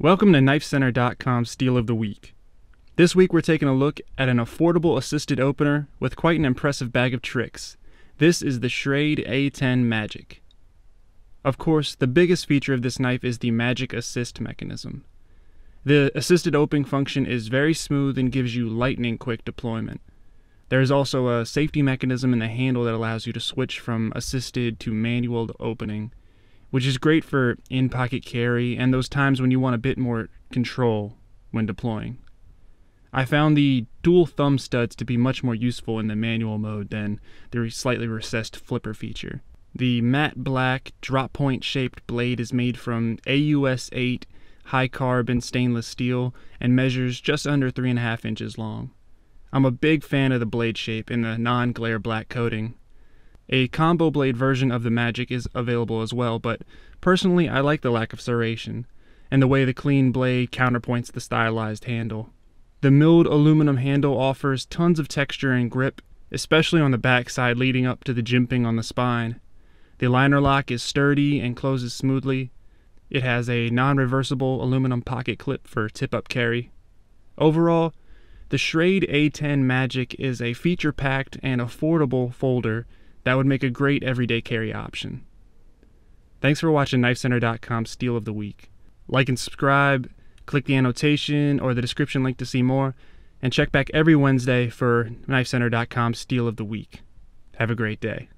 Welcome to KnifeCenter.com's Steal of the Week. This week we're taking a look at an affordable assisted opener with quite an impressive bag of tricks. This is the Schrade A10 Magic. Of course, the biggest feature of this knife is the magic assist mechanism. The assisted opening function is very smooth and gives you lightning quick deployment. There is also a safety mechanism in the handle that allows you to switch from assisted to manual opening, which is great for in-pocket carry and those times when you want a bit more control when deploying. I found the dual thumb studs to be much more useful in the manual mode than the slightly recessed flipper feature. The matte black drop point shaped blade is made from AUS8 high carbon stainless steel and measures just under 3.5 inches long. I'm a big fan of the blade shape and the non-glare black coating. A combo blade version of the Magic is available as well, but personally I like the lack of serration and the way the clean blade counterpoints the stylized handle. The milled aluminum handle offers tons of texture and grip, especially on the backside leading up to the jimping on the spine. The liner lock is sturdy and closes smoothly. It has a non-reversible aluminum pocket clip for tip-up carry. Overall, the Schrade A10 Magic is a feature-packed and affordable folder that would make a great everyday carry option. Thanks for watching KnifeCenter.com's Steal of the Week. Like and subscribe, click the annotation or the description link to see more, and check back every Wednesday for KnifeCenter.com's Steal of the Week. Have a great day.